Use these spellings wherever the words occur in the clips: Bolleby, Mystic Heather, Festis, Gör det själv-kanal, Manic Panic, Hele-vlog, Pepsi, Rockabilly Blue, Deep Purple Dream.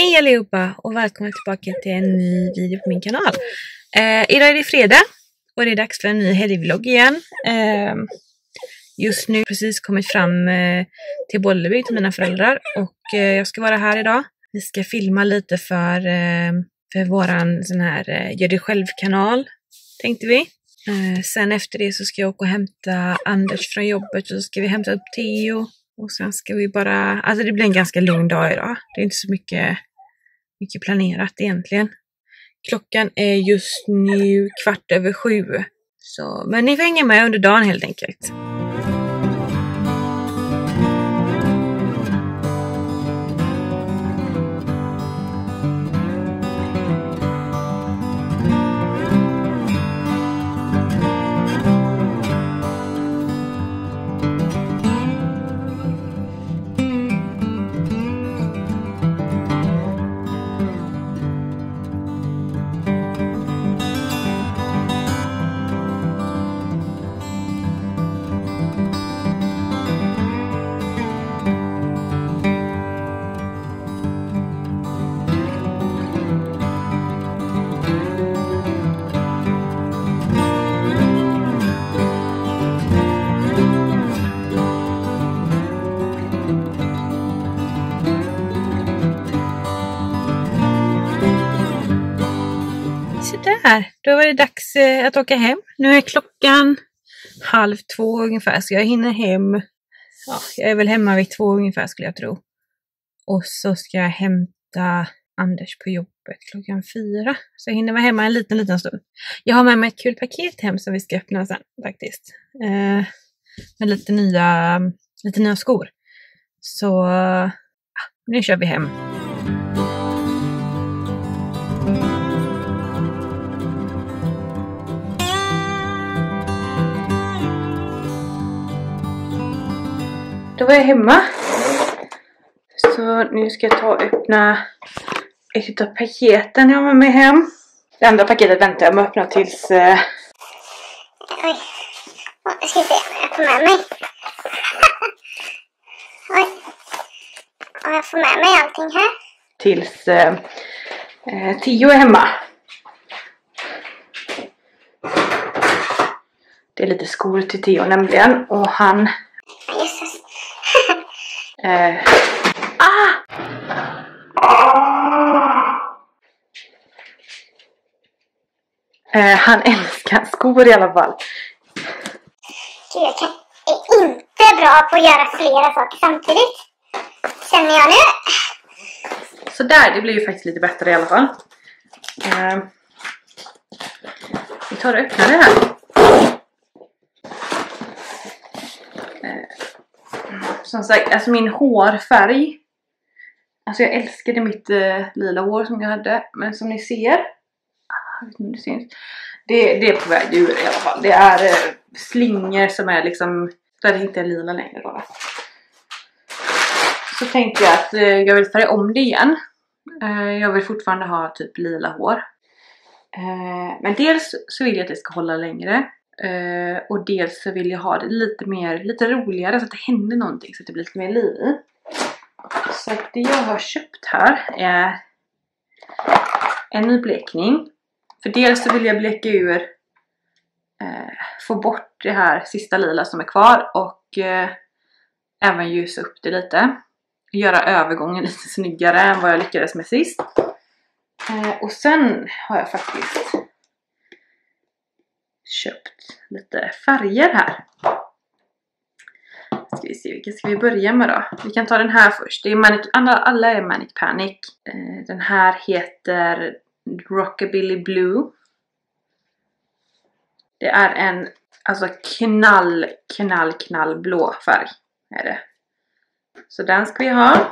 Hej allihopa och välkomna tillbaka till en ny video på min kanal. Idag är det fredag och det är dags för en ny Hele-vlog igen. Just nu precis kommit fram till Bolleby till mina föräldrar och jag ska vara här idag. Vi ska filma lite för våran sån här Gör det själv-kanal, tänkte vi. Sen efter det så ska jag åka och hämta Anders från jobbet och så ska vi hämta upp Theo. Och sen ska vi bara... Alltså det blir en ganska lugn dag idag. Det är inte så mycket planerat egentligen. Klockan är just nu 7:15. Så, men ni får hänga med under dagen helt enkelt. Då var det dags att åka hem. Nu är klockan 11:30 ungefär, så jag hinner hem. Ja, jag är väl hemma vid 2 ungefär skulle jag tro. Och så ska jag hämta Anders på jobbet klockan 4. Så jag hinner vara hemma en liten stund. Jag har med mig ett kul paket hem som vi ska öppna sen faktiskt. Med lite nya skor. Så nu kör vi hem. Då var jag hemma. Så nu ska jag ta och öppna ett av paketen jag har med mig hem. Det andra paketet väntar jag med att öppna tills... Oj. Jag ska se vad jag får med mig. Oj. Och jag får med mig allting här. Tills 10 är hemma. Det är lite skor till 10 nämligen. Och han... han älskar skor i alla fall. Gud, jag är inte bra på att göra flera saker samtidigt. Känner jag nu. Så där, det blir ju faktiskt lite bättre i alla fall. Vi tar och öppnar det här. Som sagt, alltså min hårfärg. Alltså jag älskade mitt lila hår som jag hade. Men som ni ser. Jag vet inte om det syns. Det är på väg ur i alla fall. Det är slingor som är liksom. Där det inte är lila längre då. Så tänkte jag att jag vill färga om det igen. Jag vill fortfarande ha typ lila hår. Men dels så vill jag att det ska hålla längre. Och dels så vill jag ha det lite roligare så att det händer någonting, så att det blir lite mer liv i. Så att det jag har köpt här är en ny blekning. För dels så vill jag bleka ur, få bort det här sista lila som är kvar och även ljusa upp det lite. Göra övergången lite snyggare än vad jag lyckades med sist. Och sen har jag faktiskt köpt lite färger här. Ska vi se, vilka ska vi börja med då? Vi kan ta den här först. Det är alla är Manic Panic. Den här heter Rockabilly Blue. Det är en alltså knallblå färg är det. Så den ska vi ha.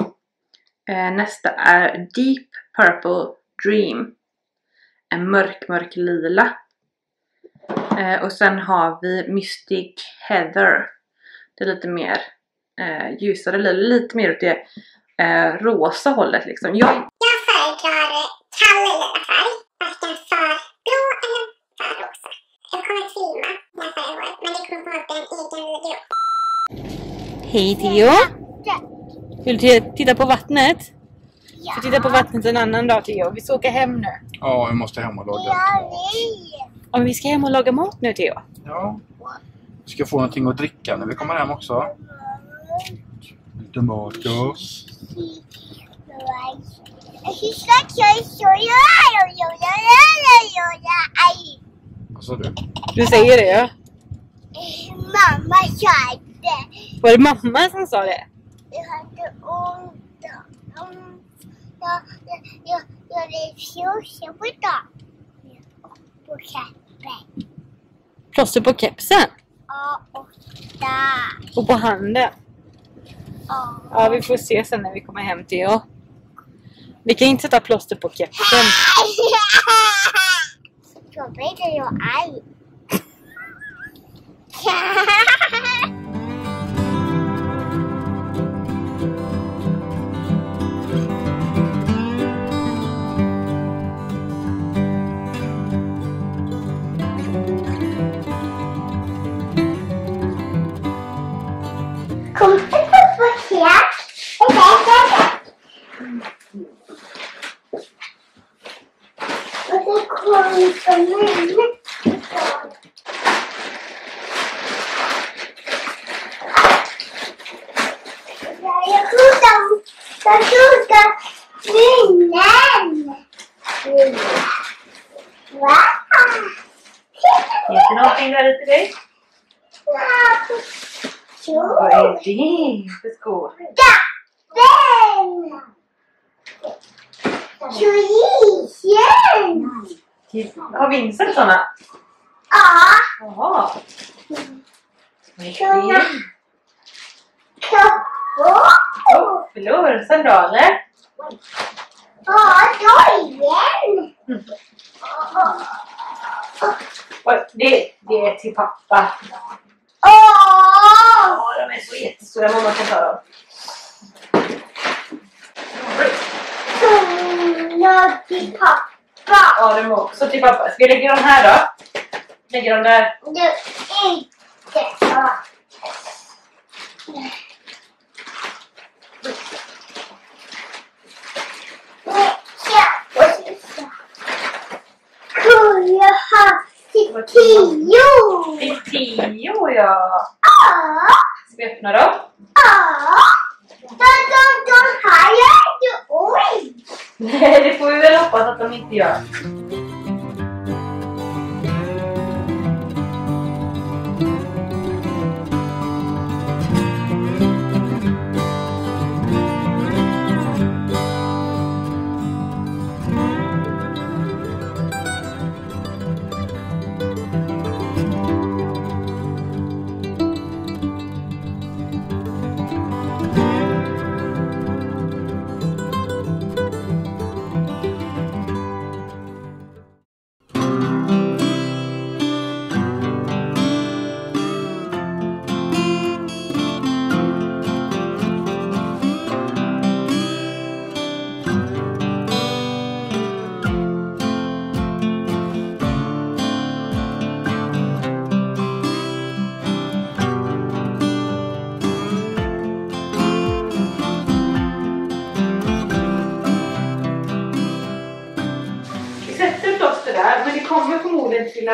Nästa är Deep Purple Dream. En mörk lila. Och sen har vi Mystic Heather. Det är lite mer ljusare, lite mer åt det rosa hållet liksom. Jag föredrar kall lila färg, varken för blå eller för rosa. Jag kommer att filma när jag färgar, men det kommer att vara en egen video. Hej Theo! Vill du titta på vattnet? Ja. För titta på vattnet en annan dag Theo. Vi ska åka hem nu. Ja, vi måste hem och laga mat. Ja, vi ska hem och laga mat nu Theo. Ja. Vi ska få någonting att dricka när vi kommer hem också. Lite mat och oss. Vad sa du? Du säger det ja. Mamma sa det. Var det mamma som sa det? Jag hade ont. Jag vill fjorsa på dagen. På kepsen. Plåster på kepsen? Ja, och där. Och på handen? Ja. Ja, vi får se sen när vi kommer hem till er. Vi kan inte sätta plåster på kepsen. Så blir jag arg. Har vi insett sådana? Ja. Jaha. Sådana. Tofflor, sandaler. Ja, då igen. Det är till pappa. Ja, de är så jättestora. Mamma kan ta dem. Sådana till pappa. Ja, det var också till pappa. Ska vi lägga dem här då? Lägger dem där. Du, inte. Ja. Kunde jag ha till 10? Till 10, ja. Ja. Ska vi öppna dem? Ja. De här är ju oj. Nej, det får vi väl hoppas att de inte gör.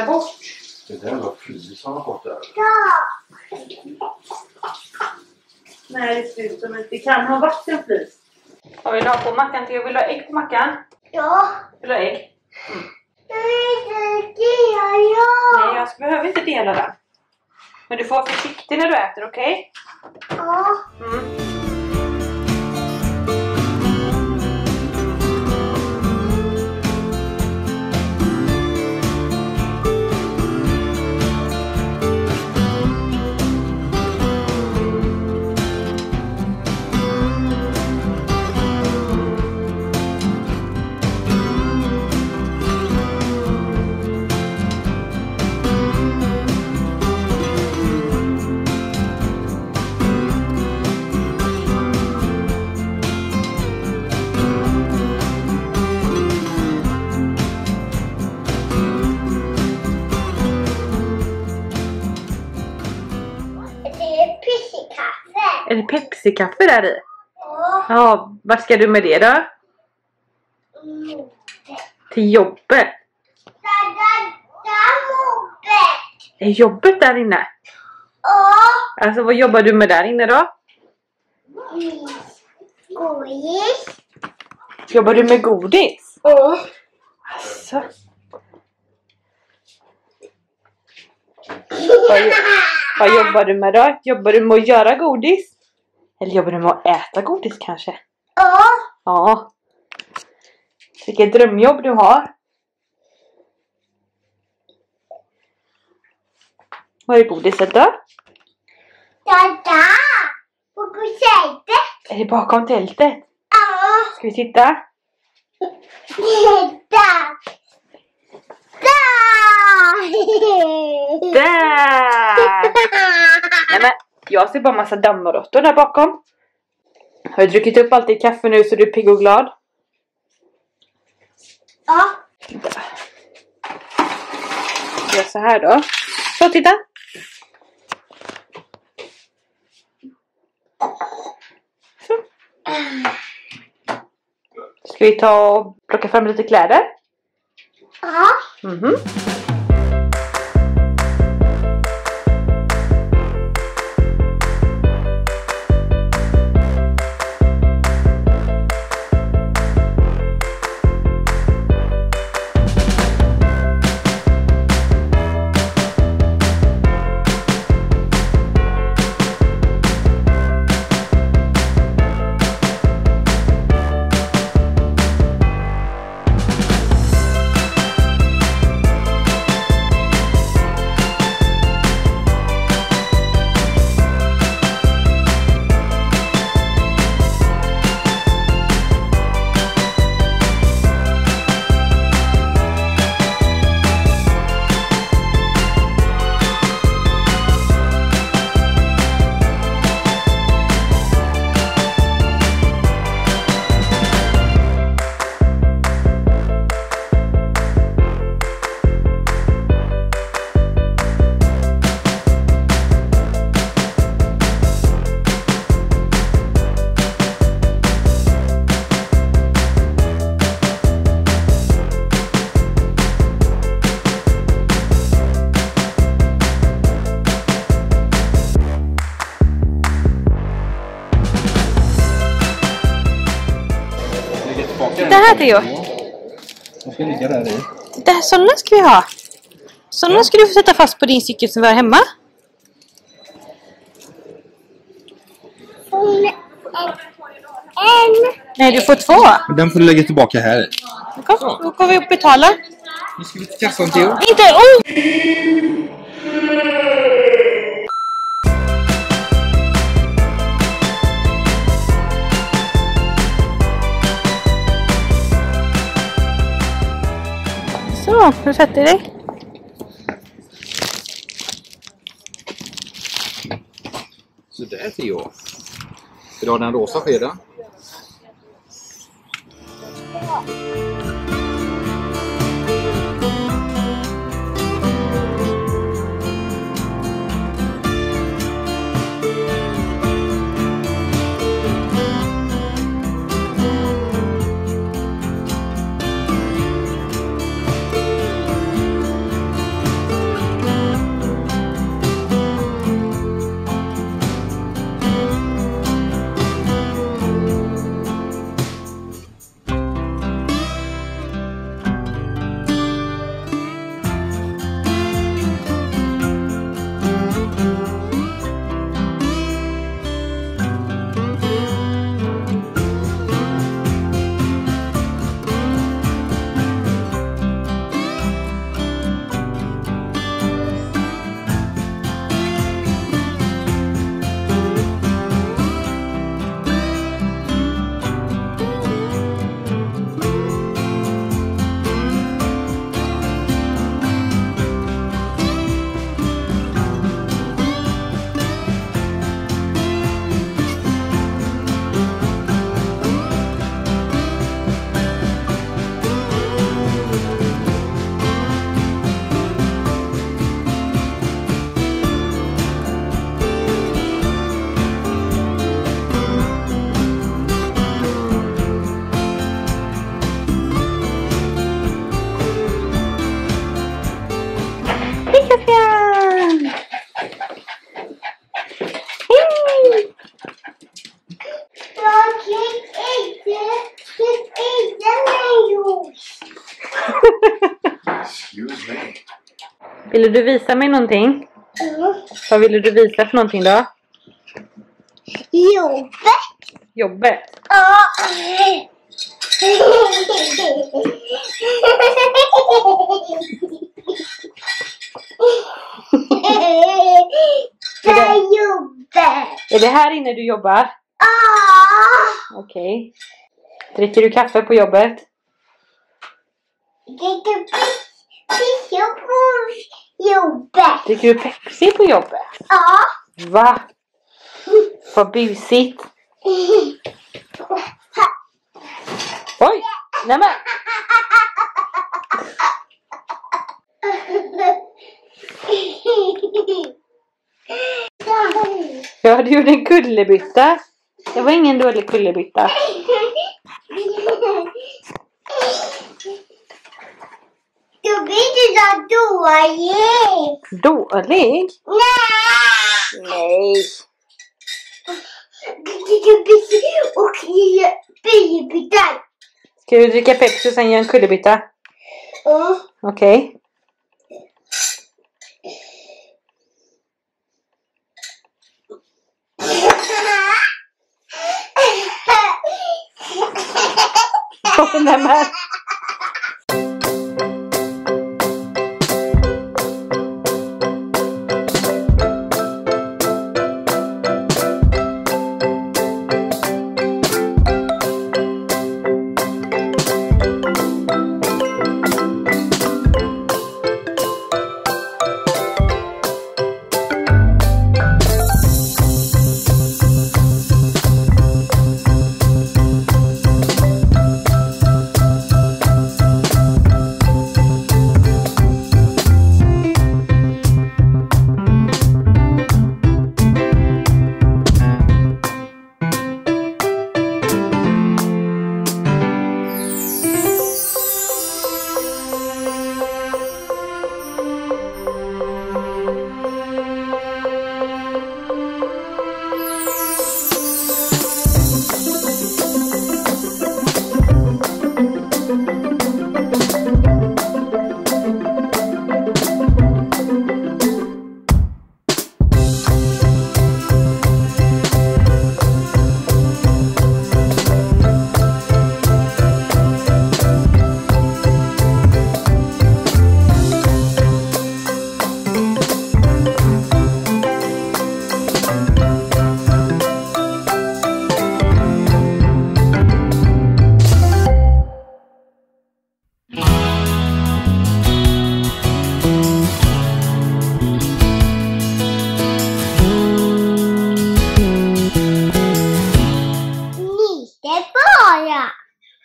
Bort. Det där var precis som har gått där. Ja! Nej, det ser ut som att det kan ha vattenflis. Vad vill du ha på mackan till? Vill du ha ägg på mackan? Ja. Vill du ha ägg? Mm. Jag vill inte dela. Nej, jag behöver inte dela den. Men du får vara försiktig när du äter, okej? Okay? Ja. Mm. Är det Pepsi-kaffe där i? Ja. Ja, vad ska du med det då? Till jobbet. Är jobbet där inne? Ja. Alltså vad jobbar du med där inne då? Godis. Jobbar du med godis? Ja. Alltså. Vad jobbar du med då? Jobbar du med att göra godis? Eller jobbar du med att äta godis kanske? Ja. Ja. Vilket drömjobb du har. Var är godiset då? Där. Bakom tältet. Är det bakom tältet? Ja. Ska vi titta? Där. Där! Nej men, jag ser bara massa dammråttor där bakom. Har du druckit upp allt i kaffe nu så du är pigg och glad? Ja. Där. Gör så här då. Så, titta. Så. Ska vi ta och plocka fram lite kläder? Ja. Mhm. Ska ligga där i. Där, sådana ska vi ha. Sådana ska du få sätta fast på din cykel som var hemma. En. Nej, du får två. Den får du lägga tillbaka här. Kom, då går vi upp och betala. Nu ska vi till kassan till. Inte, så, nu sätter jag dig. Så där till jag. Vill du ha den rosa skeden? Ja. Ville du visa mig någonting? Mm. Vad ville du visa för någonting då? Jobbet. Jobbet? Ja. Det är jobbet. Är det här inne du jobbar? Ja. Okej. Dricker du kaffe på jobbet? Dricker Pepsi på jobbet. Dricker du Pepsi på jobbet? Ja. Va? Vad busigt. Oj, nämen. Ja, du gjorde en kullerbytta. Det var ingen dålig kullerbytta. Du blir inte så dålig. Dålig? Nej. Nej. Ska du dricka Pepsi och sen göra en kullerbytta? Ja. Okej. Nämen.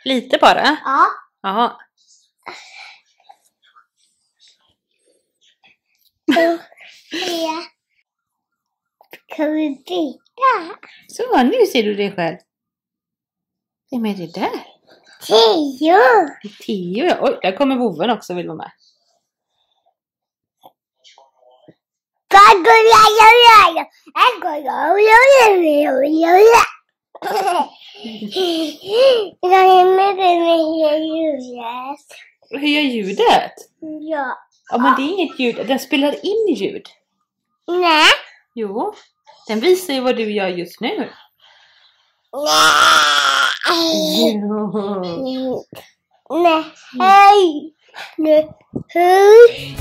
Lite bara? Ja. Jaha. Kan vi byta? Så, nu ser du dig själv. Vem är det där? Tio. Det är Tio, ja. Oj, där kommer boven också, vill vara med. Jag är med ljudet. Hur gör ljudet? Ja. Ja, men det är inget ljud. Den spelar in ljud. Nej. Jo. Den visar ju vad du gör just nu. Nej. Jo. Nej. Hej. Nej. Hej.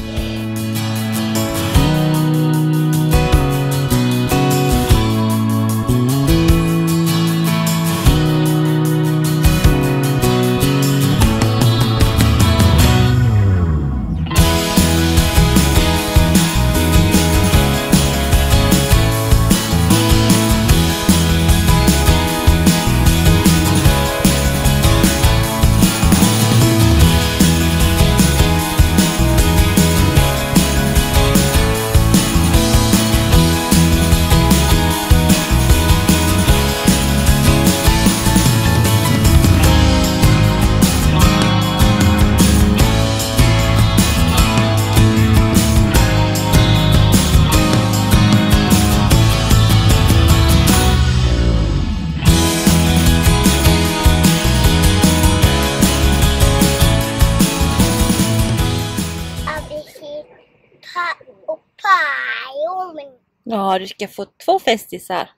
Ja, du ska få 2 festisar.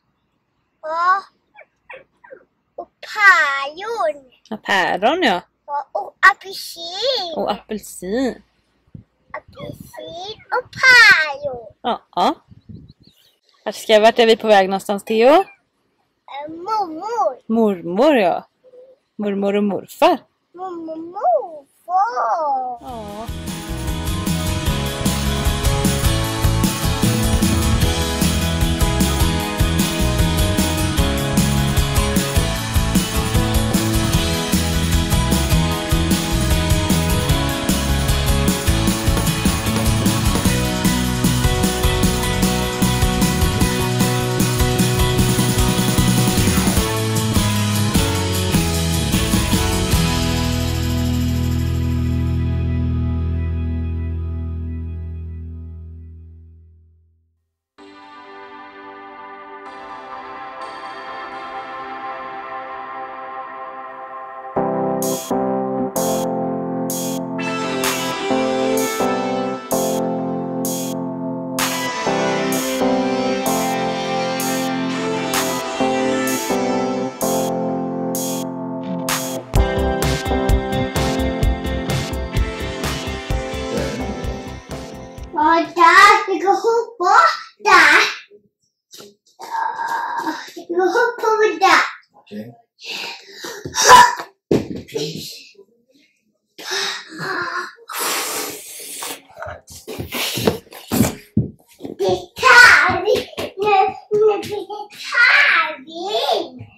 Ja. Och päron. Ja, päron, ja. Ja, och apelsin. Och apelsin. Apelsin och päron. Ja, ja. Vart är vi på väg någonstans, Theo? Mormor. Mormor, ja. Mormor och morfar. Mormor och morfar. Ja.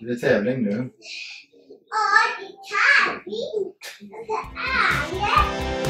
Det är tävling nu. Ja, det är tävling.